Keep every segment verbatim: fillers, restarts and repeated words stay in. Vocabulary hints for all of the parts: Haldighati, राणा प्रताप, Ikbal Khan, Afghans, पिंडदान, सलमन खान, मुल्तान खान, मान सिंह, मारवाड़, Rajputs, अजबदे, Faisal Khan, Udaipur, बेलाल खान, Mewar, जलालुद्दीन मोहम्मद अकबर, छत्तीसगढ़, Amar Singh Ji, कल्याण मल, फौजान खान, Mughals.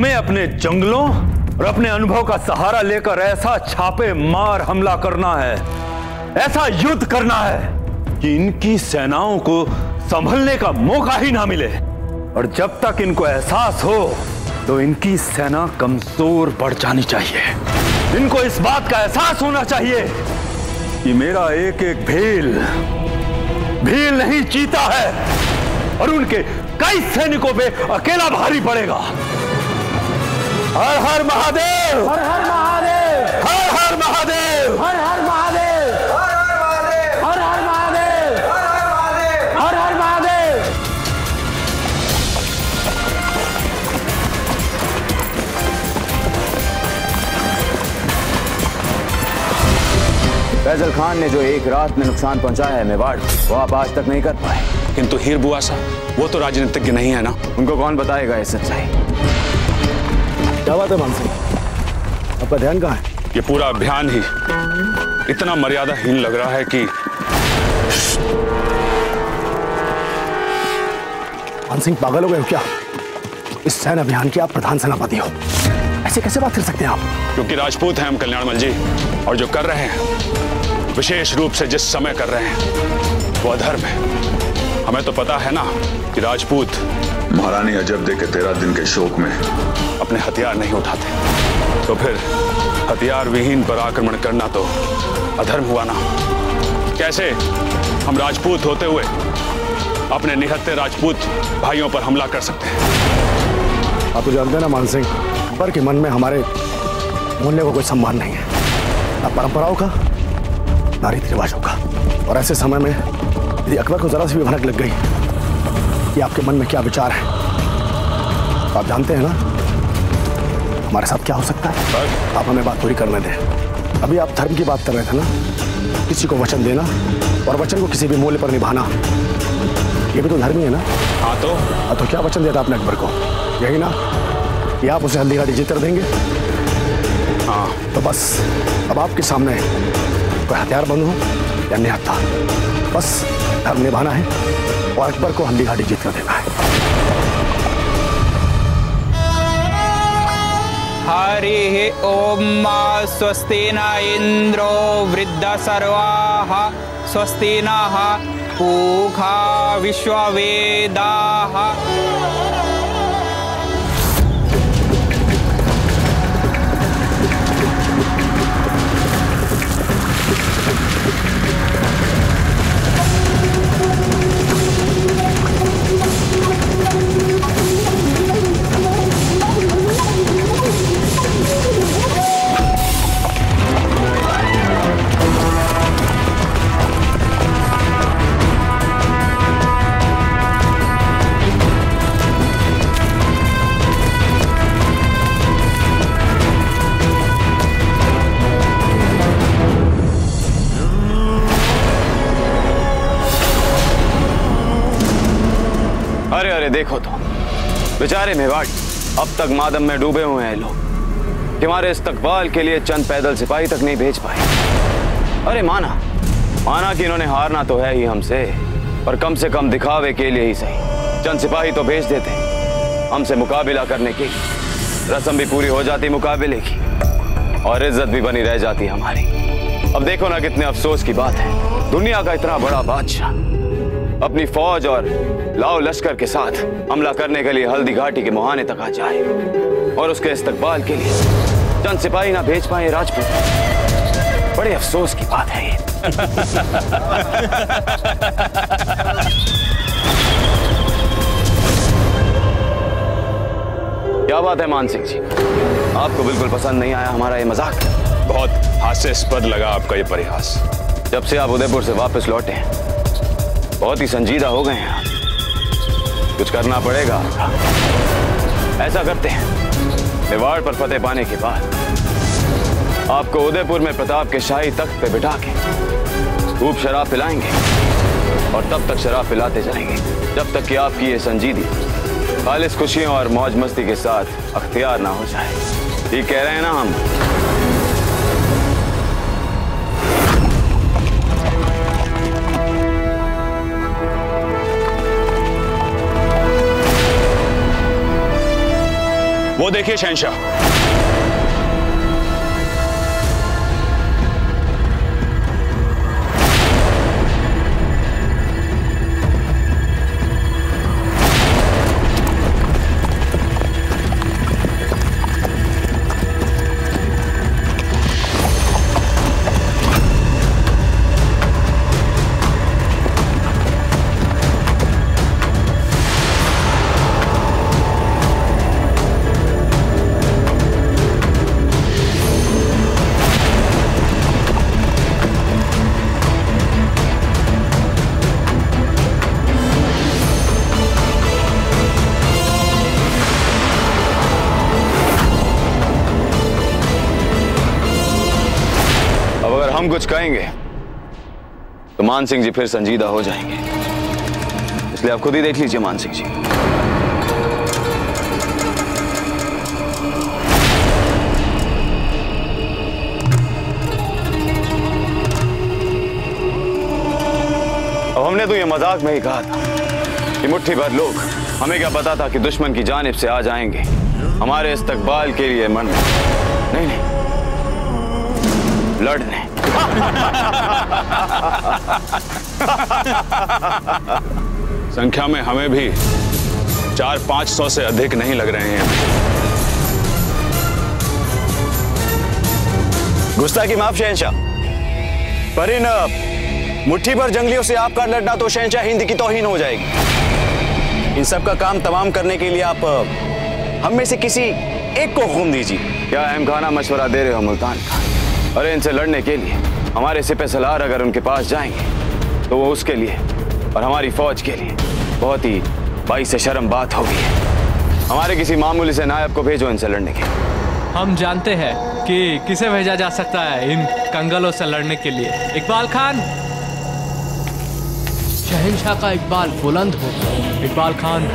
हमें अपने जंगलों और अपने अनुभव का सहारा लेकर ऐसा छापे मार हमला करना है, ऐसा युद्ध करना है कि इनकी सेनाओं को संभलने का मौका ही ना मिले। और जब तक इनको एहसास हो तो इनकी सेना कमजोर पड़ जानी चाहिए। इनको इस बात का एहसास होना चाहिए कि मेरा एक एक भील भील नहीं चीता है और उनके कई सैनिकों पे अकेला भारी पड़ेगा। हर हर महादेव, हर हर महादेव, हर हर महादेव, हर हर महादेव, हर हर महादेव, हर हर महादेव, हर हर महादेव। फैसल खान ने जो एक रात में नुकसान पहुंचाया है मेवाड़, वो आप आज तक नहीं कर पाए। किंतु हीर बुआ साहब, वो तो राजनीतिज्ञ नहीं है ना, उनको कौन बताएगा ये सच्चाई? क्या बात है मान सिंह, आपका ध्यान कहाँ है? ये पूरा अभियान ही इतना मर्यादाहीन लग रहा है कि मान सिंह पागल हो गए हो क्या? इस सैन्य अभियान के आप प्रधान सेनापति हो, ऐसे कैसे बात कर सकते हैं आप? क्योंकि राजपूत हैं हम कल्याण मल जी, और जो कर रहे हैं, विशेष रूप से जिस समय कर रहे हैं, वो अधर्म है। हमें तो पता है ना कि राजपूत महारानी अजबदे के तेरह दिन के शोक में अपने हथियार नहीं उठाते, तो फिर हथियार विहीन पर आक्रमण करना तो अधर्म हुआ ना। कैसे हम राजपूत होते हुए अपने निहत्थे राजपूत भाइयों पर हमला कर सकते हैं? आप तो जानते हैं ना मान सिंह, अकबर के मन में हमारे मूल्य को कोई सम्मान नहीं है, ना परंपराओं का, ना रीति रिवाजों का। और ऐसे समय में यदि अकबर को जरा सी भी भनक लग गई कि आपके मन में क्या विचार है, तो आप जानते हैं ना हमारे साथ क्या हो सकता है। आप हमें बात पूरी करने दें। अभी आप धर्म की बात कर रहे थे ना, किसी को वचन देना और वचन को किसी भी मूल्य पर निभाना, ये भी तो धर्म ही है ना। हाँ तो हाँ तो क्या वचन दिया था आपने अकबर को? यही ना कि आप उसे हल्दीघाटी जीत कर देंगे। हाँ तो बस, अब आपके सामने कोई हथियार बंद हो या निहत्था, बस धर्म निभाना है और अकबर को हल्दीघाटी जीतना देना है। हरि ओम मा स्वस्ति न इंद्रो वृद्ध सर्वाः, स्वस्ति नः पूषा विश्ववेदाः। देखो तो बेचारे मेवाड़, अब तक मातम में डूबे हुए हैं लोग, तुम्हारे इस्तकबाल के लिए चंद पैदल सिपाही तक नहीं भेज पाए। अरे माना माना कि इन्होंने हारना तो है ही हमसे, पर कम से कम दिखावे के लिए ही सही चंद सिपाही तो भेज देते हमसे मुकाबला करने की। रस्म भी पूरी हो जाती मुकाबले की और इज्जत भी बनी रह जाती हमारी। अब देखो ना कितने अफसोस की बात है, दुनिया का इतना बड़ा बादशाह अपनी फौज और लाओ लश्कर के साथ हमला करने के लिए हल्दी घाटी के मुहाने तक आ जाए और उसके इस्तकबाल के लिए चंद सिपाही ना भेज पाए राजपूत। बड़े अफसोस की बात है ये। क्या बात है मान सिंह जी, आपको बिल्कुल पसंद नहीं आया हमारा ये मजाक? बहुत हास्यास्पद लगा आपका ये परिहास। जब से आप उदयपुर से वापस लौटे हैं बहुत ही संजीदा हो गए हैं आप, कुछ करना पड़ेगा आपका। ऐसा करते हैं, मेवाड़ पर फतेह पाने के बाद आपको उदयपुर में प्रताप के शाही तख्त पे बिठा के खूब शराब पिलाएंगे और तब तक शराब पिलाते चलेंगे जब तक कि आपकी ये संजीदगी खालिस खुशियों और मौज मस्ती के साथ अख्तियार ना हो जाए। ये कह रहे हैं ना हम? वो देखिए शहंशाह। हम कुछ कहेंगे तो मान सिंह जी फिर संजीदा हो जाएंगे, इसलिए आप खुद ही देख लीजिए मान सिंह जी। अब हमने तो ये मजाक में ही कहा था कि मुट्ठी भर लोग, हमें क्या पता था कि दुश्मन की जानिब से आ जाएंगे हमारे इस्तकबाल के लिए मन नहीं नहीं लड़ने। संख्या में हमें भी चार पांच सौ से अधिक नहीं लग रहे हैं। गुस्ताखी माफ शहंशाह, पर इन मुट्ठी भर जंगलियों से आपका लड़ना तो शहंशाह हिंद की तौहीन हो जाएगी। इन सब का काम तमाम करने के लिए आप हम में से किसी एक को हुक्म दीजिए। क्या अहमखाना मशवरा दे रहे हो मुल्तान खान? अरे इनसे लड़ने के लिए हमारे सिपह सलार अगर उनके पास जाएंगे तो वो उसके लिए और हमारी फौज के लिए बहुत ही भाई से शर्म बात होगी। हमारे किसी मामूली से नायब को भेजो इनसे लड़ने के। हम जानते हैं कि किसे भेजा जा सकता है इन कंगलों से लड़ने के लिए। इकबाल खान, शहंशाह का इकबाल बुलंद हो। इकबाल खान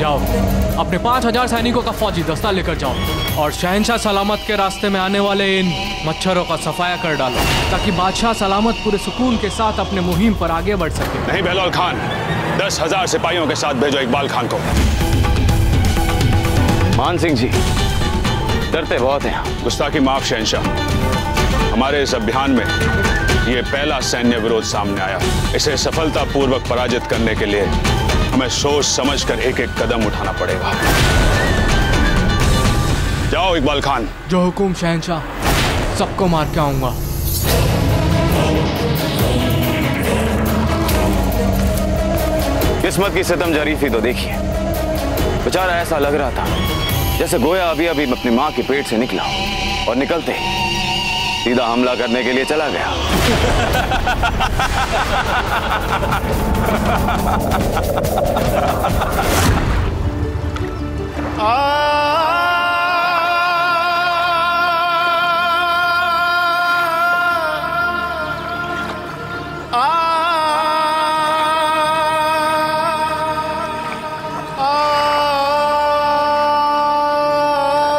जाओ, अपने पाँच हजार सैनिकों का फौजी दस्ता लेकर जाओ और शहंशाह सलामत के रास्ते में आने वाले इन मच्छरों का सफाया कर डालो ताकि बादशाह सलामत पूरे सुकून के साथ अपने मुहिम पर आगे बढ़ सके। नहीं बेलाल खान, दस हजार सिपाहियों के साथ भेजो इकबाल खान को। मान सिंह जी, डरते बहुत हैं। गुस्ताखी माफ शहंशाह, हमारे इस अभियान में ये पहला सैन्य विरोध सामने आया। इसे सफलतापूर्वक पराजित करने के लिए हमें सोच समझकर एक एक कदम उठाना पड़ेगा। जाओ इकबाल खान। जो हुकुम शहंशाह, सबको मार के आऊंगा। किस्मत की सितम जरीफी तो देखिए, बेचारा ऐसा लग रहा था जैसे गोया अभी अभी अपनी माँ के पेट से निकला और निकलते सीधा हमला करने के लिए चला गया।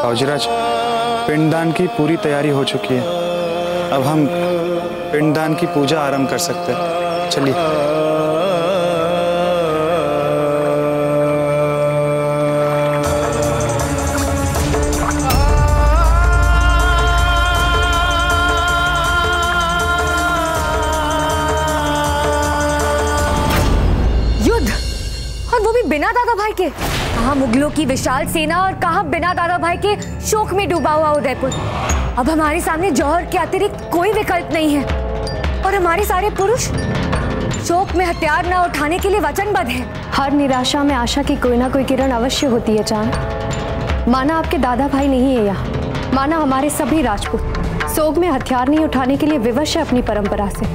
फौजराज, पिंडदान की पूरी तैयारी हो चुकी है। अब हम पिंडदान की पूजा आरंभ कर सकते हैं। चलिए। युद्ध, और वो भी बिना दादा भाई के। कहाँ मुगलों की विशाल सेना और कहाँ बिना दादा भाई के शोक में डूबा हुआ उदयपुर। अब हमारे सामने जौहर के अतिरिक्त कोई विकल्प नहीं है और हमारे सारे पुरुष शोक में हथियार ना उठाने के लिए वचनबद्ध हैं। हर निराशा में आशा की कोई ना कोई किरण अवश्य होती है चांद। माना आपके दादा भाई नहीं है यहाँ, माना हमारे सभी राजपूत शोक में हथियार नहीं उठाने के लिए विवश है अपनी परंपरा से,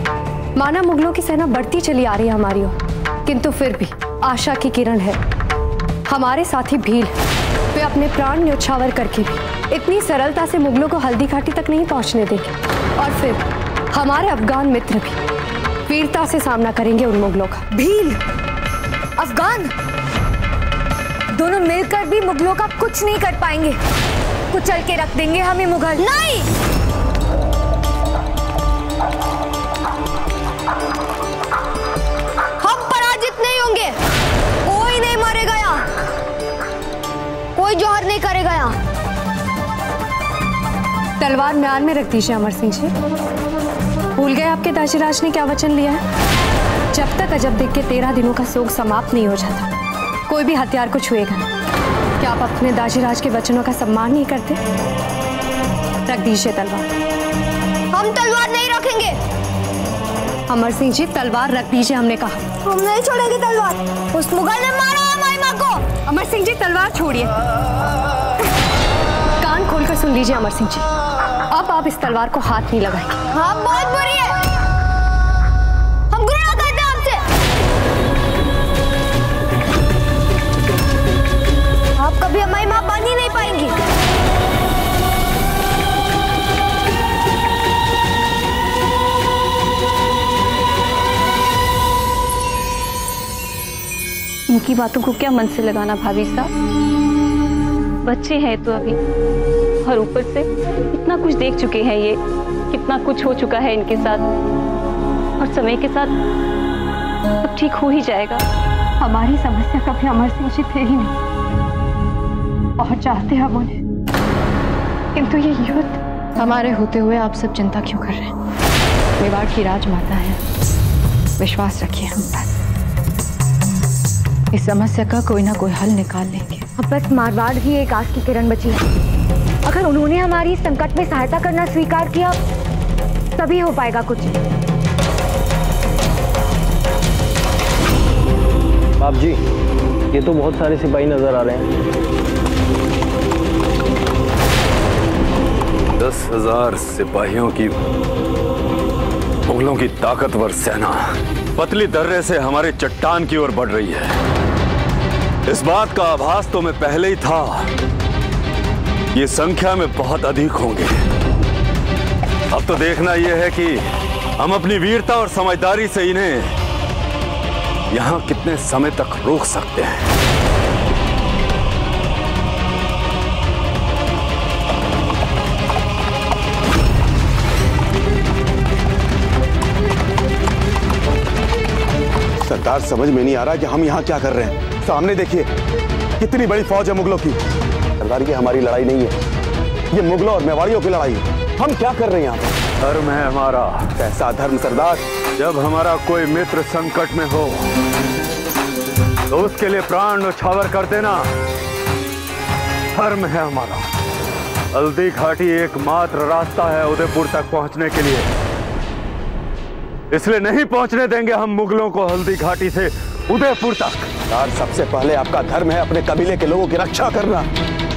माना मुगलों की सेना बढ़ती चली आ रही है हमारी ओर, किंतु फिर भी आशा की किरण है। हमारे साथी भील, वे अपने प्राण न्योछावर करके भी इतनी सरलता से मुगलों को हल्दीघाटी तक नहीं पहुंचने देंगे और फिर हमारे अफगान मित्र भी वीरता से सामना करेंगे उन मुगलों का। भील, अफगान दोनों मिलकर भी मुगलों का कुछ नहीं कर पाएंगे। कुचल के रख देंगे हमें मुगल। नहीं, हम पराजित नहीं होंगे। कोई नहीं मरेगा, कोई जौहर नहीं करेगा। तलवार म्यान में रख दीजिए अमर सिंह जी। भूल गए आपके दाजीराज ने क्या वचन लिया है? जब तक अजब देख के तेरह दिनों का शोक समाप्त नहीं हो जाता, कोई भी हथियार को छुएगा। क्या आप अपने दाजीराज के वचनों का सम्मान नहीं करते? रख दीजिए तलवार। हम तलवार नहीं रखेंगे। अमर सिंह जी तलवार रख दीजिए, हमने कहा। हम नहीं छोड़ेंगे तलवार। उस मुगल ने मारा है हमारी माँ को। अमर सिंह जी तलवार छोड़िए। कान खोलकर सुन लीजिए अमर सिंह जी, अब आप इस तलवार को हाथ नहीं लगाएंगे। हाँ, बहुत बुरी है। हम गुनाह करते हैं आपसे। आप कभी हमारी माँ बन ही नहीं पाएंगी। इनकी बातों को क्या मन से लगाना भाभी साहब, बच्चे हैं तो अभी, और ऊपर से इतना कुछ देख चुके हैं ये, कितना कुछ हो चुका है इनके साथ, और समय के साथ सब ठीक हो ही जाएगा। हमारी समस्या कभी अमर सिंह जी थे ही नहीं, और चाहते हम उन्हें, किंतु ये युद्ध। हमारे होते हुए आप सब चिंता क्यों कर रहे हैं? मेवाड़ की राजमाता है, विश्वास रखिए हम पर। इस समस्या का कोई ना कोई हल निकाल लेंगे। अब बस मारवाड़ ही एक आस की किरण बची है। अगर उन्होंने हमारी संकट में सहायता करना स्वीकार किया तभी हो पाएगा कुछ। बाप जी, ये तो बहुत सारे सिपाही नजर आ रहे हैं। दस हजार सिपाहियों की मुगलों की ताकतवर सेना पतली दर्रे से हमारे चट्टान की ओर बढ़ रही है। इस बात का आभास तो मैं पहले ही था, ये संख्या में बहुत अधिक होंगे। अब तो देखना यह है कि हम अपनी वीरता और समझदारी से इन्हें यहां कितने समय तक रोक सकते हैं। सरदार समझ में नहीं आ रहा कि हम यहां क्या कर रहे हैं। सामने देखिए कितनी बड़ी फौज है मुगलों की। सरदार की हमारी लड़ाई नहीं है, ये मुगलों और मेवाड़ियों की लड़ाई है। हम क्या कर रहे हैं यहाँ पर? धर्म है हमारा। कैसा धर्म सरदार? जब हमारा कोई मित्र संकट में हो तो उसके लिए प्राण न्योछावर कर देना धर्म है हमारा। हल्दी घाटी एकमात्र रास्ता है उदयपुर तक पहुंचने के लिए, इसलिए नहीं पहुंचने देंगे हम मुगलों को हल्दी घाटी से उदयपुर तक। सरदार सबसे पहले आपका धर्म है अपने कबीले के लोगों की रक्षा करना।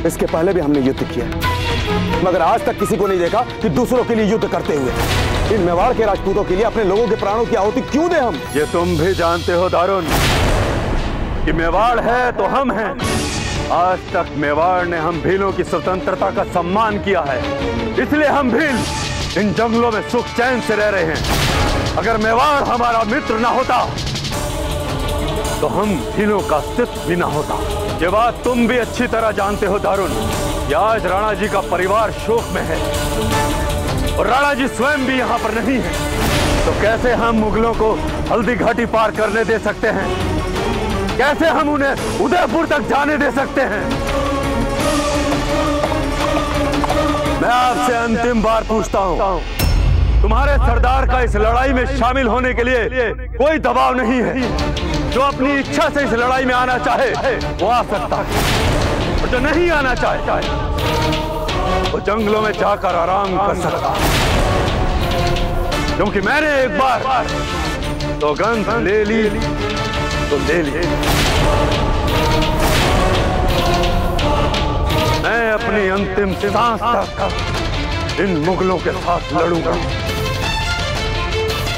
इसके पहले भी हमने युद्ध किया, मगर आज तक किसी को नहीं देखा कि दूसरों के लिए युद्ध करते हुए। इन मेवाड़ के राजपूतों के लिए अपने लोगों के प्राणों की आहुति क्यों दें हम? ये तुम भी जानते हो दारुण कि मेवाड़ है तो हम हैं। आज तक मेवाड़ ने हम भीलों की स्वतंत्रता का सम्मान किया है, इसलिए हम भील इन जंगलों में सुख चैन से रह रहे हैं। अगर मेवाड़ हमारा मित्र न होता तो हम भीलों का अस्तित्व भी ना होता। ये बात तुम भी अच्छी तरह जानते हो दारुण। आज राणा जी का परिवार शोक में है और राणा जी स्वयं भी यहाँ पर नहीं है, तो कैसे हम मुगलों को हल्दी घाटी पार करने दे सकते हैं? कैसे हम उन्हें उदयपुर तक जाने दे सकते हैं? मैं आपसे अंतिम बार पूछता हूँ, तुम्हारे सरदार का इस लड़ाई में शामिल होने के लिए कोई दबाव नहीं है? जो अपनी इच्छा से इस लड़ाई में आना चाहे वो आ सकता है, और जो नहीं आना चाहे वो जंगलों में जाकर आराम कर सकता है। क्योंकि मैंने एक बार तो गंध ले ली तो ले ली। मैं अपनी अंतिम सांस तक इन मुगलों के साथ लड़ूंगा,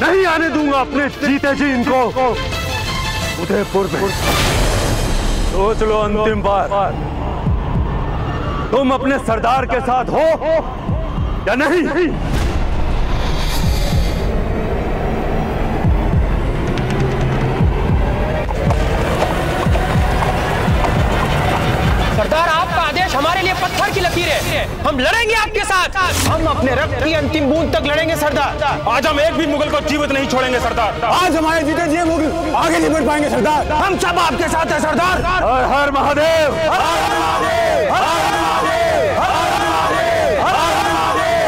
नहीं आने दूंगा अपने जीते जी इनको उदयपुर में। सोच लो अंतिम बार, तुम अपने सरदार के साथ हो या नहीं? सरदार आपका आदेश हमारे लिए पत्थर की लकीर है, हम लड़ेंगे आपके साथ। हम अपने रक्त की अंतिम बूंद तक लड़ेंगे सरदार। आज हम एक भी मुगल को जीवित नहीं छोड़ेंगे सरदार। आज हमारे जीते जी मुगल आगे नहीं बढ़ पाएंगे सरदार। हम सब आपके साथ हैं सरदार। हर हर महादेव। हर हर महादेव। हर हर महादेव। हर हर महादेव। हर हर महादेव।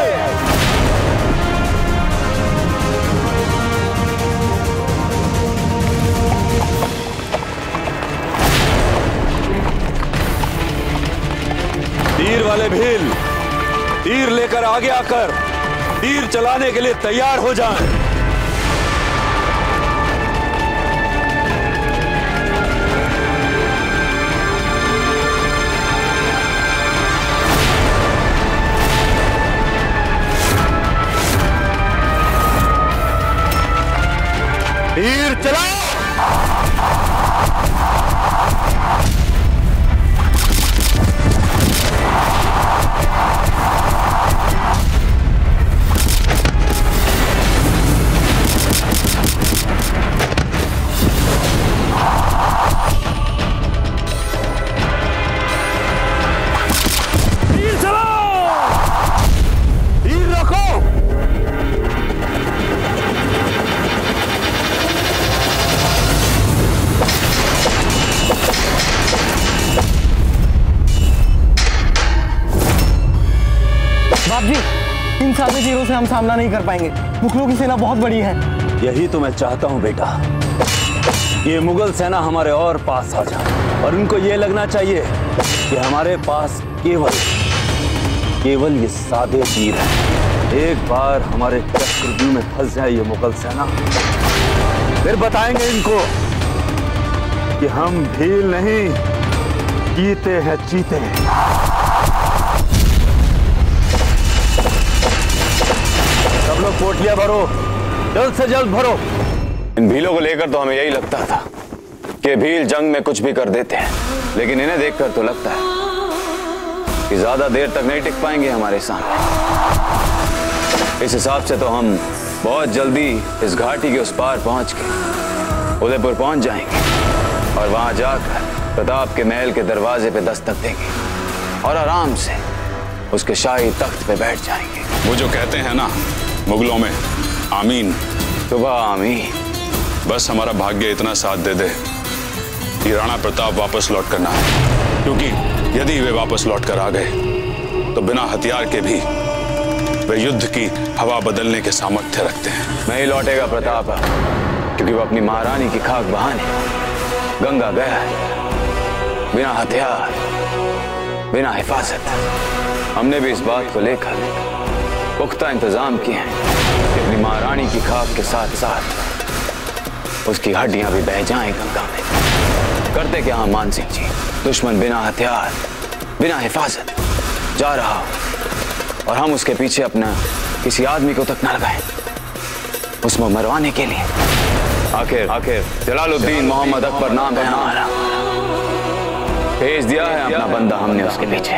वाले भील तीर लेकर आगे आकर तीर चलाने के लिए तैयार हो जाएं। तीर चलाओ। सादे जीरो से हम सामना नहीं कर पाएंगे। मुगलों की सेना बहुत बड़ी है। यही तो मैं चाहता हूं बेटा, ये मुगल सेना हमारे और पास आ जाए और उनको ये लगना चाहिए कि हमारे पास केवल केवल ये सादे तीर है। एक बार हमारे चक्रव्यूह में फंस जाए ये मुगल सेना, फिर बताएंगे इनको कि हम भील नहीं, जीते हैं चीते हैं। पोटलियां भरो, जल्द से जल्द भरो। इन भीलों को लेकर तो हमें यही लगता था कि भील जंग में कुछ भी कर देते हैं, लेकिन इन्हें देखकर तो लगता है कि ज्यादा देर तक नहीं टिक पाएंगे हमारे सामने। इस हिसाब से तो हम बहुत जल्दी इस घाटी के उस पार पहुंच के उदयपुर पहुंच जाएंगे और वहां जाकर प्रताप के महल के दरवाजे पे दस्तक देंगे और आराम से उसके शाही तख्त पे बैठ जाएंगे। वो जो कहते हैं ना मुगलों में आमीन, तो वाह आमीन। बस हमारा भाग्य इतना साथ दे दे कि राणा प्रताप वापस लौट करना है, क्योंकि यदि वे वापस लौट कर आ गए तो बिना हथियार के भी वे युद्ध की हवा बदलने के सामर्थ्य रखते हैं। नहीं लौटेगा प्रताप, क्योंकि वो अपनी महारानी की खाक बहाने गंगा गया है, बिना हथियार बिना हिफाजत। हमने भी इस बात को लेकर पुख्ता इंतजाम किए हैं कि अपनी महारानी की खाक के साथ साथ उसकी हड्डियां भी बह जाएं गंगा में। करते क्या हम मान सिंह जी? दुश्मन बिना हथियार बिना हिफाजत जा रहा हो और हम उसके पीछे अपना किसी आदमी को तक ना लगाएं उसमें मरवाने के लिए। आखिर आखिर जलालुद्दीन मोहम्मद अकबर नाम है हमारा, भेज दिया है अपना बंदा हमने उसके पीछे।